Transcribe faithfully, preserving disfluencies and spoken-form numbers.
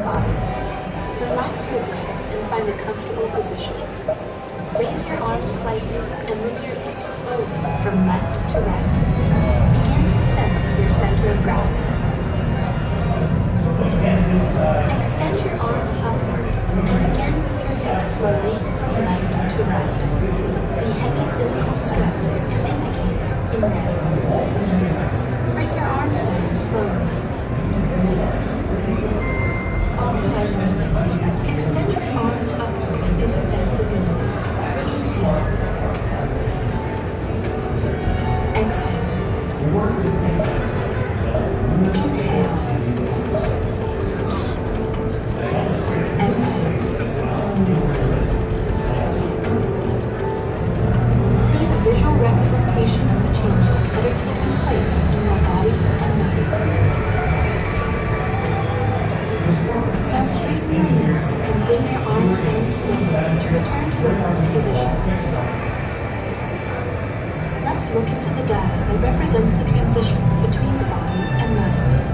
five. Relax your breath and find a comfortable position. Raise your arms slightly and move your hips slowly from left to right. Begin to sense your center of gravity. Extend your arms upward and again move your hips slowly from left to right. The heavy physical stress is indicated in red. Bring your arms down slowly. Follow my movements. Extend your arms upward as you bend the knees. Inhale. Exhale. Inhale. Representation of the changes that are taking place in your body and mind. Now straighten your knees and bring your arms down slowly to return to the first position. Let's look into the dial that represents the transition between the body and mind.